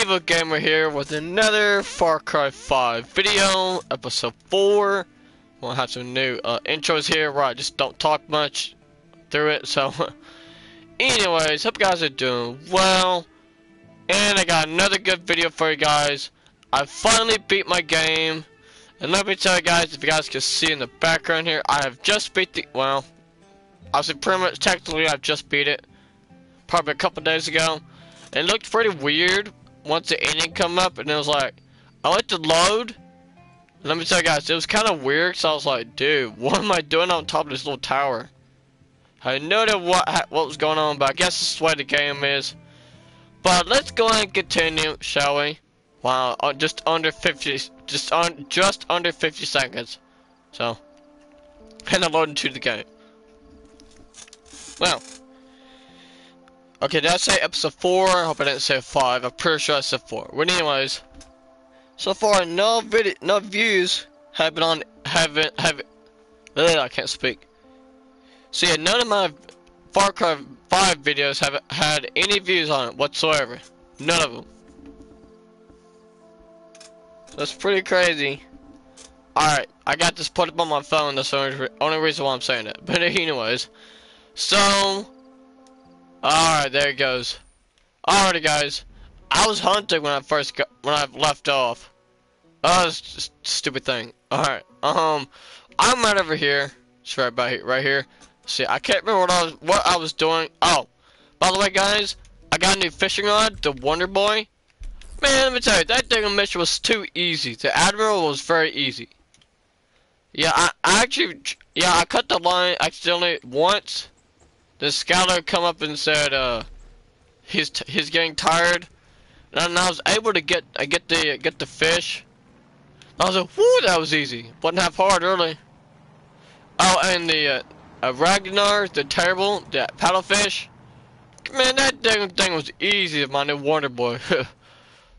Evil Gamer here with another Far Cry 5 video, episode 4. We'll have some new intros here where I just don't talk much through it. So, anyways, hope you guys are doing well. And I got another good video for you guys. I finally beat my game. And let me tell you guys, if you guys can see in the background here, I have just beat the, well, I was pretty much technically I've just beat it. Probably a couple days ago. It looked pretty weird. Once the ending come up, and it was like, I went to load. Let me tell you guys, it was kind of weird, so I was like, dude, what am I doing on top of this little tower? I had no idea what was going on, but I guess this is the way the game is. But let's go ahead and continue, shall we? Wow, just under 50 seconds. So, and I loaded into the game. Well. Okay, did I say episode 4? I hope I didn't say 5. I'm pretty sure I said 4. But anyways, so far no views have been on. I can't speak. So yeah, none of my Far Cry 5 videos have had any views on it whatsoever. None of them. That's pretty crazy. All right, I got this put up on my phone. That's the only reason why I'm saying that. But anyways, so. Alright, there it goes. Alrighty guys, I was hunting when I first got, when I left off. Oh, that's just a stupid thing. Alright, I'm right over here. It's right by here, right here. See, I can't remember what I was doing. Oh, by the way guys, I got a new fishing rod, the Wonder Boy. Man, let me tell you, that dang mission was too easy. The Admiral was very easy. Yeah, I cut the line accidentally once. The scouter come up and said, he's getting tired, and I was able to get the fish. I was like, whoo, that was easy. Wasn't half hard really. Oh, and the Ragnar, the terrible, that paddlefish. Man, that damn thing was easy. My new Wonder Boy.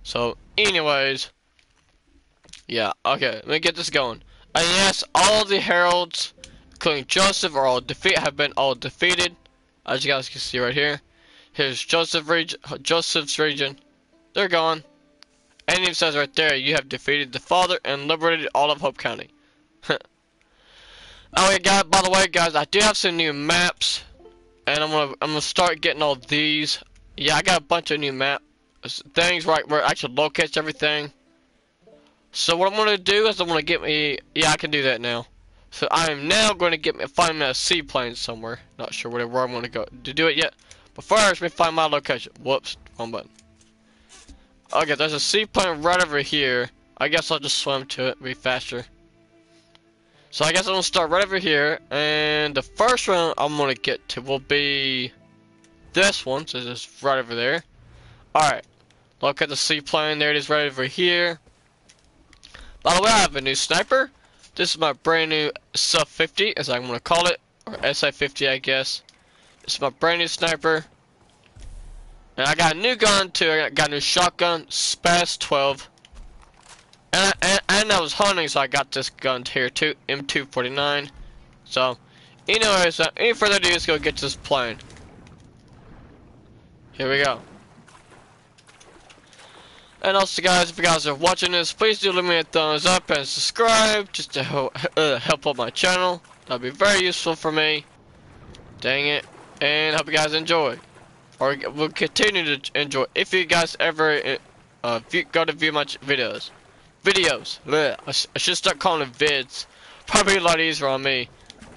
So, anyways, yeah. Okay, let me get this going. And yes, all the heralds, including Joseph, have been all defeated. As you guys can see right here, here's Joseph's region. They're gone. And it says right there, you have defeated the Father and liberated all of Hope County. Okay, guys. By the way, guys, I do have some new maps, and I'm gonna start getting all these. Yeah, I got a bunch of new map things right where I should locate everything. So what I'm gonna do is I'm gonna get me. Yeah, I can do that now. So I am now going to find me a seaplane somewhere. Not sure where I'm going to go to do it yet. But first, let me find my location. Whoops, wrong button. Okay, there's a seaplane right over here. I guess I'll just swim to it. It'll be faster. So I guess I'm going to start right over here. And the first one I'm going to get to will be this one. So it's right over there. Alright. Look at the seaplane. There it is right over here. By the way, I have a new sniper. This is my brand new SUF-50, as I'm gonna call it, or SI-50, I guess. This is my brand new sniper, and I got a new gun too. I got a new shotgun, SPAS-12, and I was hunting, so I got this gun here too, M249. So, anyways, without any further ado, let's go get this plane. Here we go. And also guys, if you guys are watching this, please do leave me a thumbs up and subscribe, just to help out my channel. That'd be very useful for me. Dang it. And hope you guys enjoy. Or will continue to enjoy, if you guys ever go to view my videos. Bleh. I should start calling them vids. Probably a lot easier on me.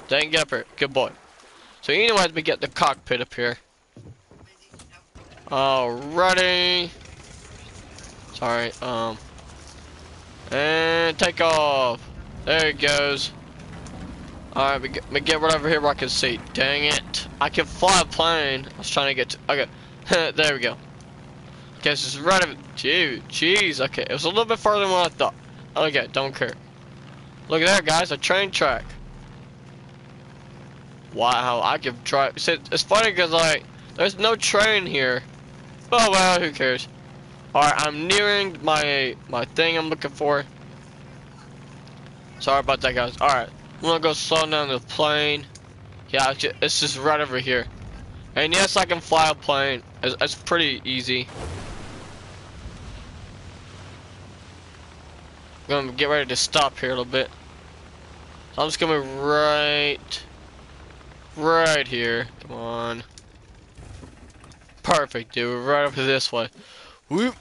Dang it, good boy. So anyway, let me get the cockpit up here. Alrighty. Sorry, and take off. There it goes. Alright, we get right over here where I can see. Dang it. I can fly a plane. I was trying to get to, okay. There we go. Okay, this is right over, jeez, okay. It was a little bit further than what I thought. Okay, don't care. Look at that, guys, a train track. Wow, I can drive. It's funny because, like, there's no train here. Oh, well, who cares? Alright, I'm nearing my thing I'm looking for. Sorry about that, guys. Alright, I'm gonna go slow down the plane. Yeah, it's just right over here. And yes, I can fly a plane. It's pretty easy. I'm gonna get ready to stop here a little bit. So I'm just gonna move right here. Come on. Perfect, dude. Right up to this way. Whoop.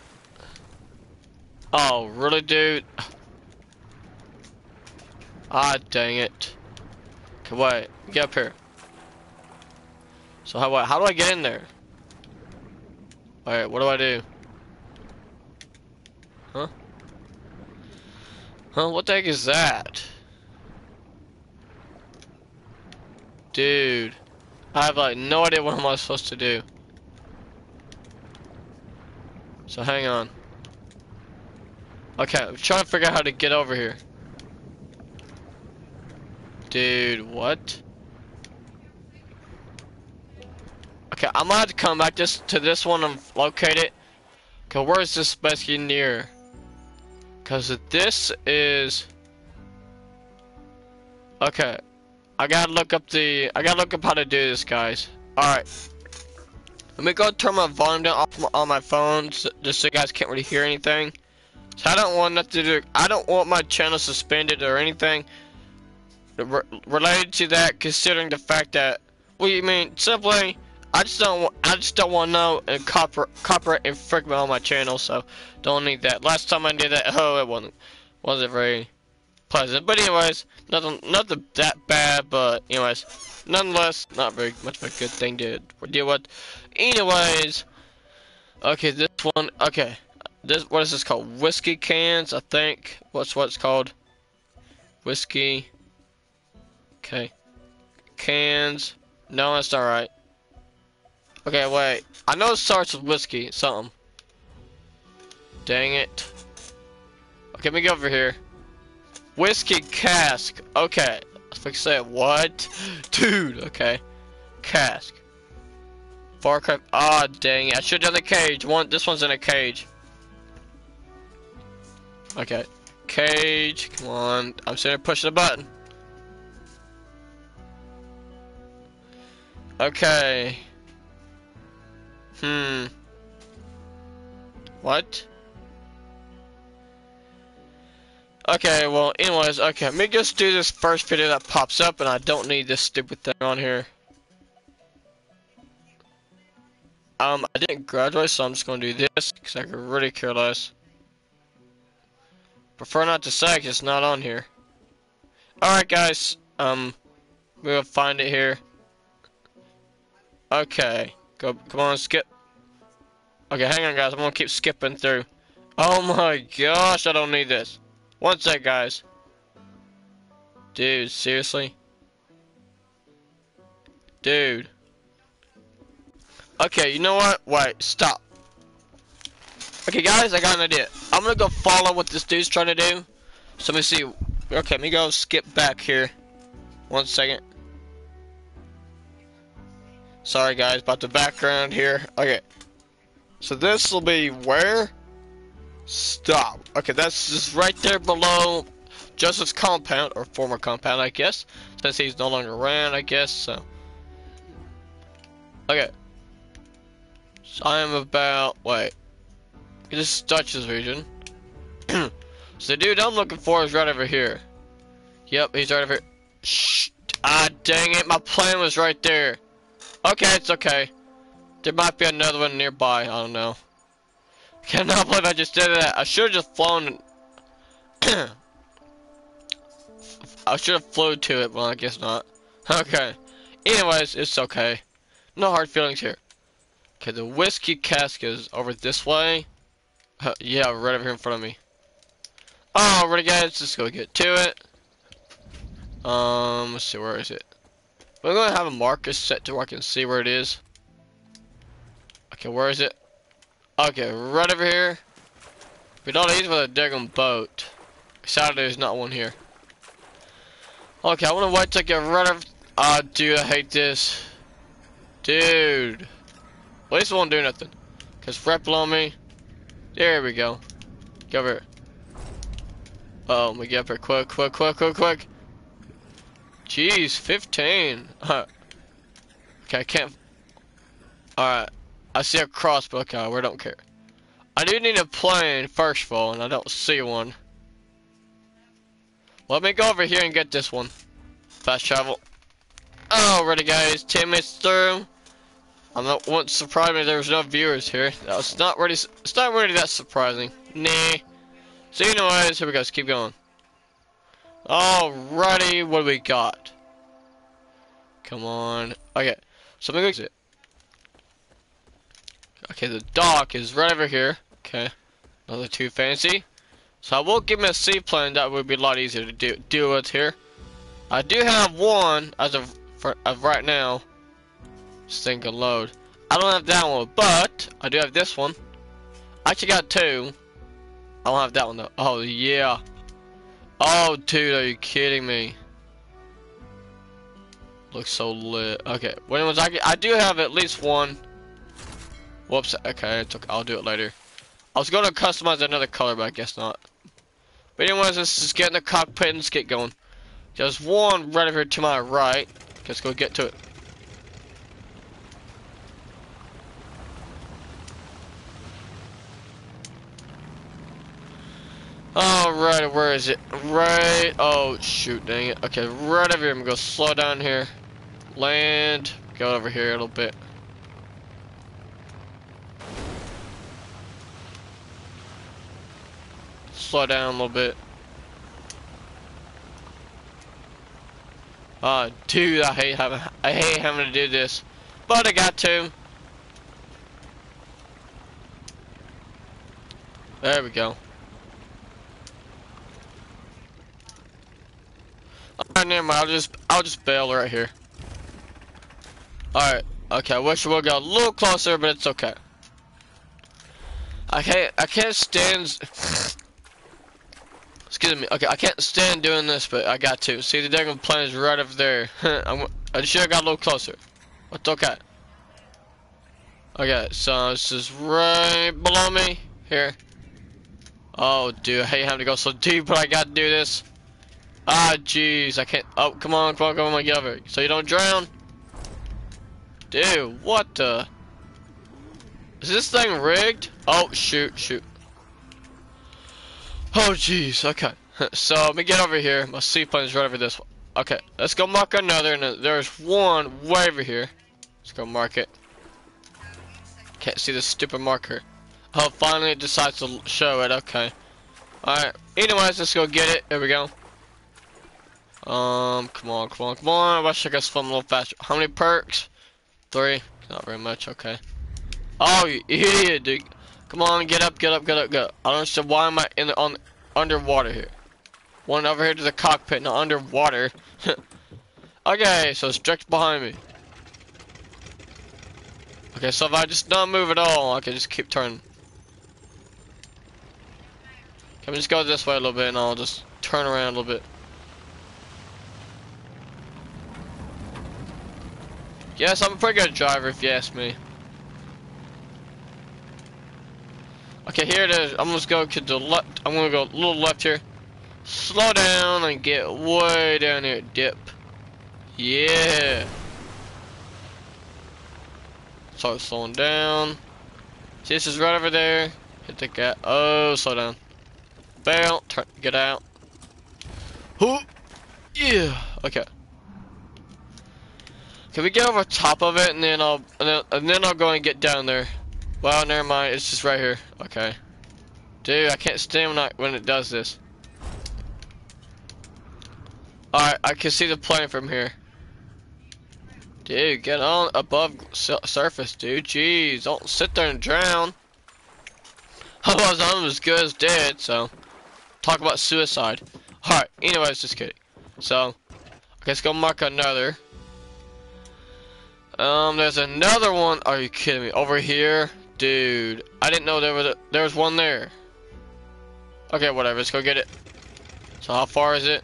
Oh, really, dude? Ah, dang it. Okay, wait. Get up here. So how do I get in there? Alright, what do I do? Huh? Huh, what the heck is that? Dude. I have like no idea what am I supposed to do. So hang on. Okay, I'm trying to figure out how to get over here. Dude, what? Okay, I'm gonna have to come back just to this one and locate it. Okay, where is this basically near? Cause this is. Okay, I gotta look up how to do this, guys. All right, let me go turn my volume down off on my phone, so, just so you guys can't really hear anything. So I don't want nothing to do. I don't want my channel suspended or anything related to that, considering the fact that what do you mean simply. I just don't want no copyright infringement on my channel, so don't need that. Last time I did that, oh, it wasn't very pleasant. But anyways, nothing that bad. But anyways, nonetheless, not very much of a good thing to deal with. Anyways, okay, this one, okay, this what is this called? Whiskey cans, I think. What's what's called? Whiskey. Okay, cans. No, that's not right. Okay, wait. I know it starts with whiskey, something. Dang it. Okay, let me go over here. Whiskey cask. Okay. I was fixing to say, what? Dude, okay. Cask. Far Cry. Ah, dang it. I should have done the cage. This one's in a cage. Okay. Cage. Come on. I'm sitting here pushing a button. Okay. Hmm. What? Okay, well, anyways, okay. Let me just do this first video that pops up, and I don't need this stupid thing on here. I didn't graduate, so I'm just gonna do this, because I could really care less. Prefer not to say, because it's not on here. Alright, guys. We'll find it here. Okay. Go, come on, skip. Okay, hang on, guys. I'm gonna keep skipping through. Oh my gosh, I don't need this. One sec, guys. Dude, seriously? Dude. Okay, you know what? Wait, stop. Okay, guys, I got an idea. I'm gonna go follow what this dude's trying to do. So let me see. Okay, let me go skip back here. One second. Sorry guys about the background here. Okay, so this will be where? Stop. Okay, that's just right there below Joseph's compound, or former compound, I guess, since he's no longer around, I guess, so. Okay. So I am about, wait. This is Dutch's region. So the dude I'm looking for is right over here. Yep, he's right over here. Shh. Ah, dang it, my plane was right there. Okay, it's okay. There might be another one nearby. I don't know. I cannot believe I just did that. I should have just flown. I should have flew to it. Well, I guess not. Okay. Anyways, it's okay. No hard feelings here. Okay, the whiskey cask is over this way. Yeah, right over here in front of me. Alrighty, guys. Let's just go get to it. Let's see. Where is it? I'm going to have a marker set to where I can see where it is. Okay, where is it? Okay, right over here. We don't need for the digging boat. Sadly, there's not one here. Okay, I want to wait till I get right over. Ah, dude, I hate this. Dude. At least it won't do nothing. Because right below me. There we go. Get over here. Uh oh, we get up here quick. Jeez, 15. Okay, I can't. Alright. I see a crossbow. Okay, we don't care. I do need a plane, first of all, and I don't see one. Let me go over here and get this one. Fast travel. Alrighty guys, 10 minutes through. I'm not once surprised me there was no viewers here. That's not really, it's not really that surprising. Nah. So anyways, here we go, let's keep going. Alrighty, what do we got? Come on. Okay, so I'm gonna exit. Okay, the dock is right over here. Okay, nothing too fancy. So I will give me a seaplane. That would be a lot easier to do with here. I do have one as of right now. Single load. I don't have that one, but I do have this one. I actually got two. I don't have that one though. Oh yeah. Oh dude, are you kidding me? Looks so lit. Okay, when it was I do have at least one. Whoops. Okay, I'll do it later. I was gonna customize another color, but I guess not. But anyways, let's just get in the cockpit and let's get going. There's one right over here to my right. Let's go get to it. Alright, where is it? Right. Oh, shoot, dang it. Okay, right over here. I'm gonna slow down here. Land. Go over here a little bit. Slow down a little bit. Dude, I hate having to do this, but I got to. There we go. Alright, never mind. I'll just bail right here. Alright, okay, I wish we would got a little closer, but it's okay. I can't stand excuse me, okay, I can't stand doing this, but I got to. See, the daggone plane is right up there. I should have got a little closer. It's okay. Okay, so this is right below me here. Oh dude, I hate having to go so deep, but I gotta do this. Ah, jeez, I can't. Oh, come on, get over here. So you don't drown? Dude, what the? Is this thing rigged? Oh, shoot. Oh, jeez, okay. So, let me get over here. My seaplane's right over this one. Okay, let's go mark another, and there's one way over here. Let's go mark it. Can't see this stupid marker. Oh, finally it decides to show it, okay. Alright, anyways, let's go get it. Here we go. Come on. I wish I could swim a little faster. How many perks? 3. Not very much, okay. Oh, you idiot, dude. Come on, get up. I don't understand why am I in the underwater here. One over here to the cockpit, not underwater. Okay, so it's direct behind me. Okay, so if I just not move at all, I can just keep turning. Can we just go this way a little bit and I'll just turn around a little bit. Yes, I'm a pretty good driver if you ask me. Okay, here it is. I'm just going to the left. I'm gonna go a little left here. Slow down and get way down here. Dip. Yeah. Start slowing down. See, this is right over there. Hit the gas. Oh, slow down. Bail. Turn. Get out. Whoop. Yeah. Okay. Can we get over top of it and then I'll go and get down there? Well, never mind. It's just right here. Okay, dude, I can't stand when it does this. All right, I can see the plane from here. Dude, get on above surface, dude. Jeez, don't sit there and drown. I was on as good as dead. So, talk about suicide. All right. Anyways, just kidding. So, okay, let's go mark another. There's another one. Are you kidding me? Over here? Dude, I didn't know there was one there. Okay, whatever. Let's go get it. So how far is it?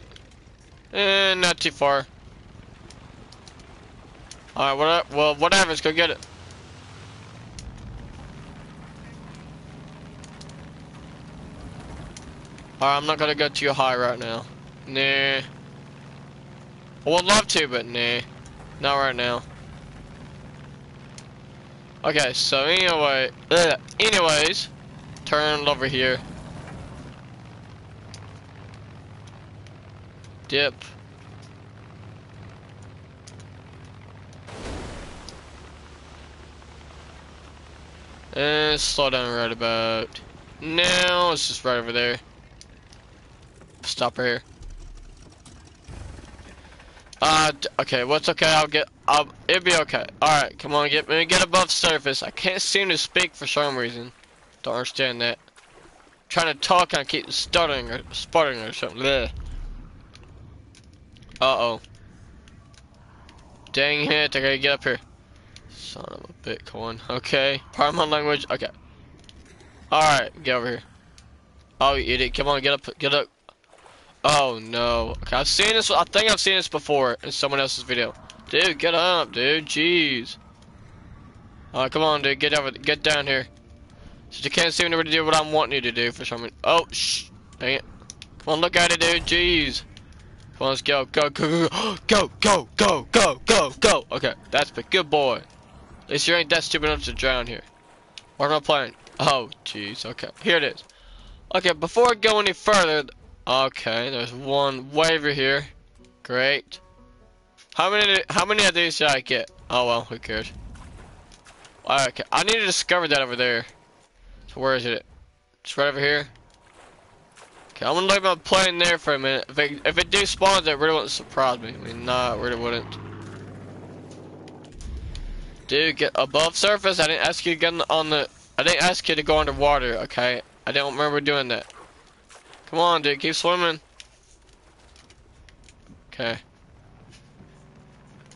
And not too far. Alright, whatever. Well, whatever. Let's go get it. Alright, I'm not going to go too high right now. Nah. I would love to, but nah. Not right now. Okay, so anyways, turn over here. dip. And slow down right about now. It's just right over there. Stop right here. Okay, what's okay? It'll be okay. Alright, come on, get me, get above surface. I can't seem to speak for some reason. Don't understand that. I'm trying to talk and I keep stuttering or something. Blech. Uh-oh. Dang it, I gotta get up here. Son of a Bitcoin. Okay, pardon my language. Okay. Alright, get over here. Oh, you idiot. Come on, get up, get up. Oh no. Okay, I've seen this. I think I've seen this before in someone else's video. Dude, get up, dude. Jeez. Alright, come on, dude. Get down here. So you can't seem to do what I'm wanting you to do for some reason. Oh, shh. Dang it. Come on, look at it, dude. Jeez. Come on, let's go. Go, go, go, go, go, go, go, go, go. Okay, that's a good boy. At least you ain't that stupid enough to drown here. What am I playing? Oh, jeez. Okay, here it is. Okay, before I go any further, okay, there's one waiver here. Great. How many of these did I get? Oh well, who cares? Okay, I need to discover that over there. So where is it? It's right over here. Okay, I'm gonna leave my plane there for a minute. If it do spawn, that really wouldn't surprise me. I mean, nah, it really wouldn't. Dude, get above surface. I didn't ask you to get on the. I didn't ask you to go underwater. Okay, I don't remember doing that. Come on, dude, keep swimming. Okay.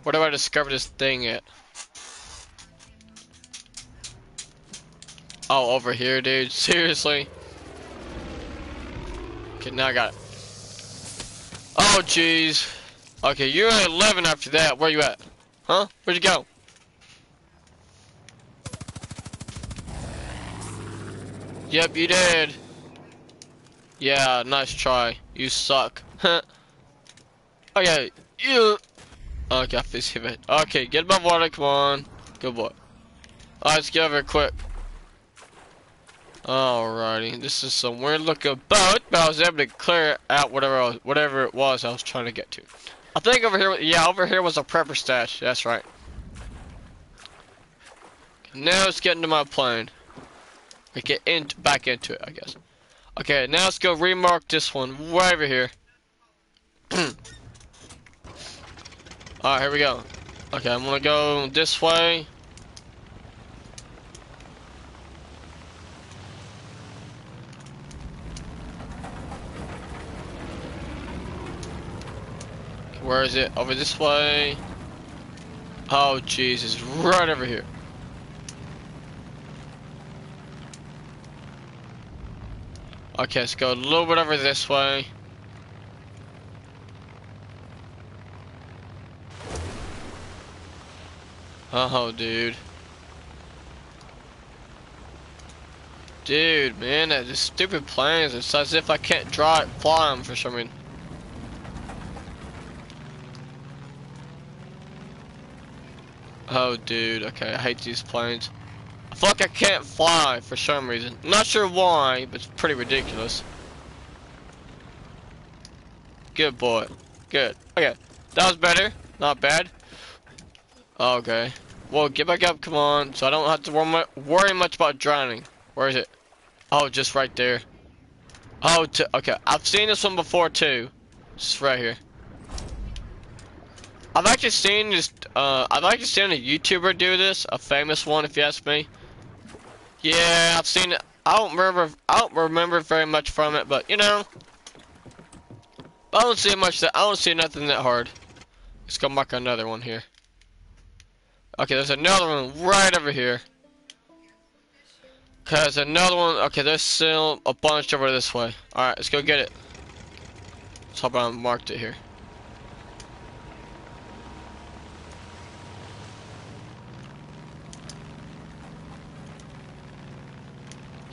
Where do I discover this thing at? Oh, over here, dude. Seriously? Okay, now I got it. Oh, jeez. Okay, you're at 11 after that. Where you at? Huh? Where'd you go? Yep, you did. Yeah, nice try. You suck. Okay, you. Okay, I fist him. Okay, get above water. Come on. Good boy. Alright, let's get over here quick. Alrighty, this is some weird looking boat, but I was able to clear out whatever it was I was trying to get to. I think over here. Yeah, over here was a prepper stash. That's right. Now let's get into my plane. We get back into it, I guess. Okay, now let's go remark this one way over here. Alright, here we go. Okay, I'm gonna go this way. Where is it? Over this way. Oh, Jesus, right over here. Okay, let's go a little bit over this way. Oh, dude. Dude, man, that just stupid planes. It's as if I can't fly them for some reason. Oh, dude. Okay, I hate these planes. I feel like I can't fly for some reason. I'm not sure why, but it's pretty ridiculous. Good boy. Good. Okay. That was better. Not bad. Okay. Well, get back up. Come on. So I don't have to worry much about drowning. Where is it? Oh, just right there. Oh, okay. I've seen this one before, too. It's right here. I've actually seen this, I've actually seen a YouTuber do this, a famous one if you ask me. Yeah, I've seen it. I don't remember very much from it, but you know, I don't see nothing that hard. Let's go mark another one here. Okay, there's another one right over here. Okay, there's another one. Okay, there's still a bunch over this way. Alright, let's go get it. Let's hope I marked it here.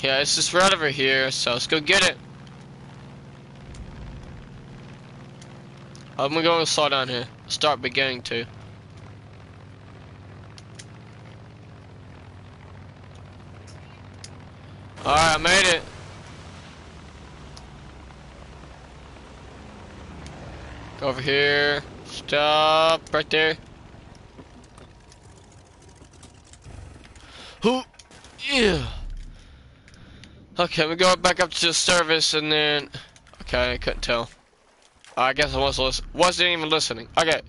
Yeah, it's just right over here, so let's go get it. I'm gonna go slow down here. Start beginning to. Alright, I made it. Go Go over here. Stop right there. Who? Yeah. Okay, we go back up to the service and then. Okay, I couldn't tell. I guess I wasn't even listening. Okay.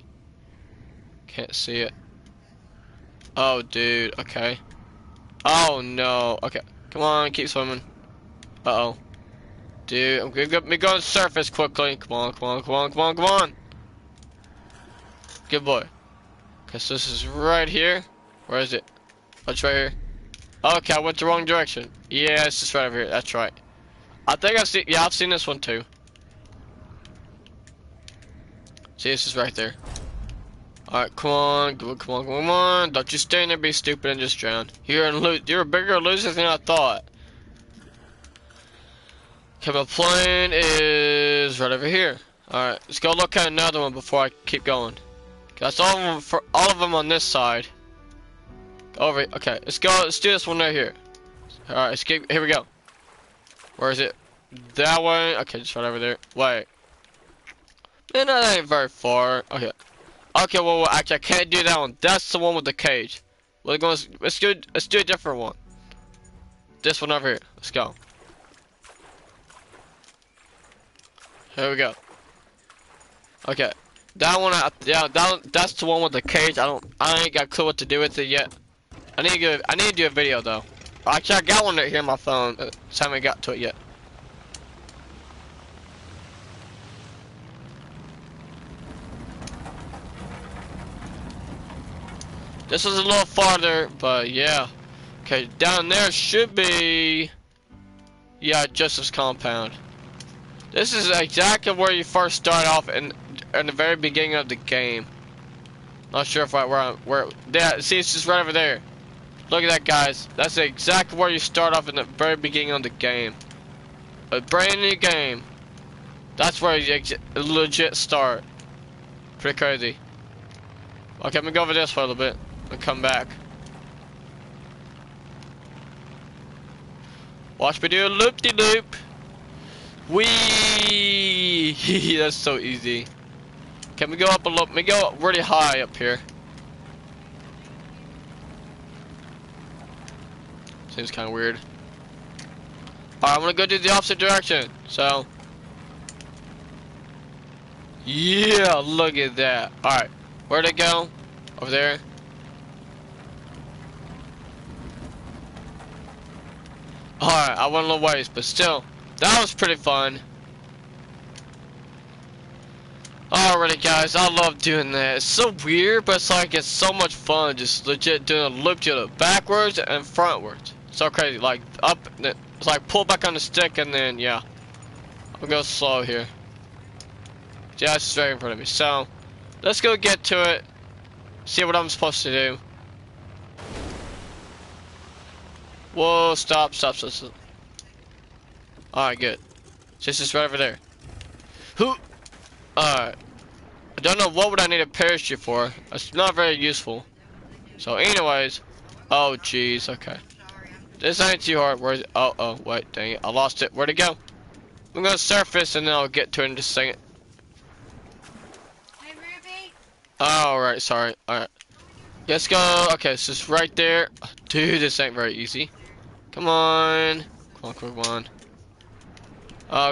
Can't see it. Oh, dude. Okay. Oh, no. Okay. Come on, keep swimming. Uh-oh. Dude, I'm gonna go to the surface quickly. Come on, come on, come on, come on, come on. Good boy. Okay, so this is right here. Where is it? Oh, it's right here. Okay, I went the wrong direction. Yeah, it's just right over here. That's right. I think I've seen... Yeah, I've seen this one, too. See, this is right there. Alright, come on. Come on, come on, come on. Don't you stand there, be stupid, and just drown. You're a bigger loser than I thought. Okay, my plane is right over here. Alright, let's go look at another one before I keep going. That's all of them, for all of them on this side. Over here. Okay, let's go. Let's do this one right here. Alright, let's keep... Here we go. Where is it? That one. Okay, just right over there. Wait. Man, that ain't very far. Okay. Okay, well, actually, I can't do that one. That's the one with the cage. We're going. Let's do a different one. This one over here. Let's go. Here we go. Okay, that one. Yeah, that's the one with the cage. I ain't got a clue what to do with it yet. I need to do a video though. Actually, I got one right here on my phone. Just haven't got to it yet. This is a little farther, but yeah. Okay, down there should be... Yeah, Joseph's compound. This is exactly where you first start off in the very beginning of the game. Not sure if where yeah, see, it's just right over there. Look at that, guys. That's exactly where you start off in the very beginning of the game. A brand new game. That's where you legit start. Pretty crazy. Okay, I'm gonna go over this for a little bit. And come back. Watch me do a loop-de-loop. Wee. That's so easy. Can we go up a little? We go up really high up here. Seems kind of weird. All right, I'm gonna go do the opposite direction. So, yeah, look at that. All right, where'd it go? Over there. Alright, I went a little ways, but still, that was pretty fun. Alrighty, guys, I love doing that. It's so weird, but it's like it's so much fun just legit doing a loop-de-loop backwards and frontwards. So crazy, like up, it's like pull back on the stick and then, yeah. I'll go slow here. Yeah, it's straight in front of me. So, let's go get to it, see what I'm supposed to do. Whoa, stop, stop, stop, stop. Alright, good. This is right over there. Who? Alright. I don't know what would I need a parachute for. It's not very useful. So anyways. Oh, jeez, okay. This ain't too hard. Where's it? Oh, oh, wait, dang it. I lost it. Where'd it go? I'm gonna surface and then I'll get to it in just a second. Hey, Ruby. Alright, sorry. Alright. Let's go. Okay, this is right there. Dude, this ain't very easy. Come on. Come on, come on.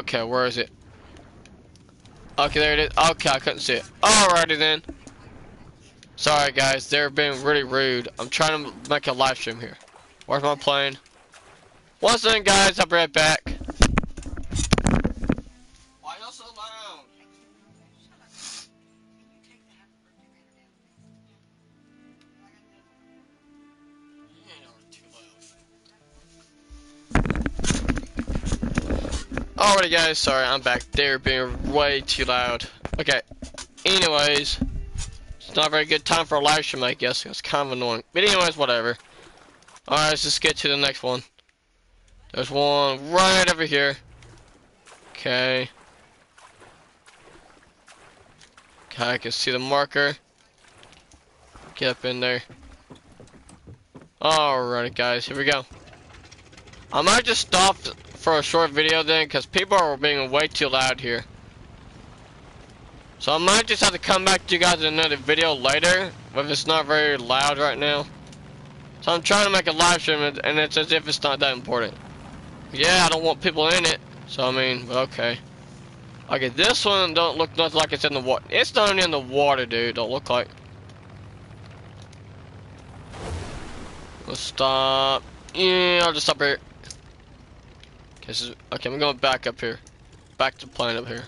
Okay, where is it? Okay, there it is. Okay, I couldn't see it. Alrighty then. Sorry guys, they're being really rude. I'm trying to make a live stream here. Where's my plane? Once again guys, I'll be right back. Why y'all so loud? Alrighty guys, sorry, I'm back. They're being way too loud. Okay, anyways, it's not a very good time for a live stream, I guess. It's kind of annoying. But anyways, whatever. Alright, let's just get to the next one. There's one right over here. Okay. Okay, I can see the marker. Get up in there. Alrighty guys, here we go. I might just stop for a short video then, because people are being way too loud here. So I might just have to come back to you guys in another video later, if it's not very loud right now. So I'm trying to make a live stream, and it's as if it's not that important. Yeah, I don't want people in it, so I mean, okay. Okay, this one don't look nothing like it's in the water. It's not in the water, dude, don't look like. Let's stop. Yeah, I'll just stop here. Okay, this is, okay, I'm going back up here. Back to the plane up here.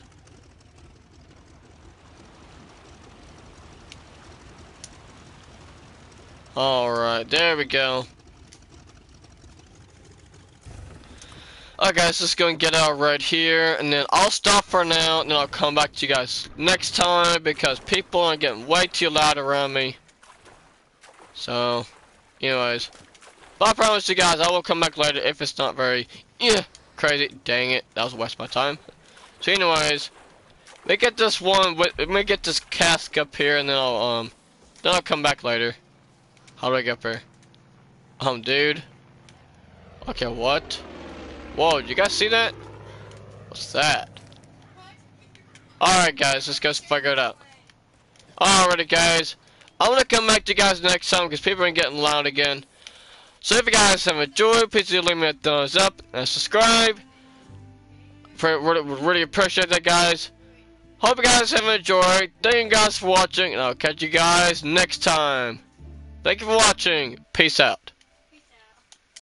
Alright, there we go. Alright guys, let's go and get out right here, and then I'll stop for now, and then I'll come back to you guys next time, because people are getting way too loud around me. So, anyways. But I promise you guys, I will come back later if it's not very, crazy. Dang it, that was a waste of my time. So anyways, let me get this cask up here, and then I'll come back later. How do I get up here? Dude. Okay, what? Whoa, you guys see that? What's that? Alright guys, let's go figure it out. Alrighty guys, I'm gonna come back to you guys next time because people are getting loud again. So if you guys have enjoyed, please do leave me a thumbs up and subscribe. Would really appreciate that, guys. Hope you guys have enjoyed. Thank you guys for watching, and I'll catch you guys next time. Thank you for watching. Peace out.